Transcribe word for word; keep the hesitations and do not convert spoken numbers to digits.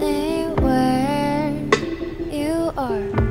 Anywhere you are.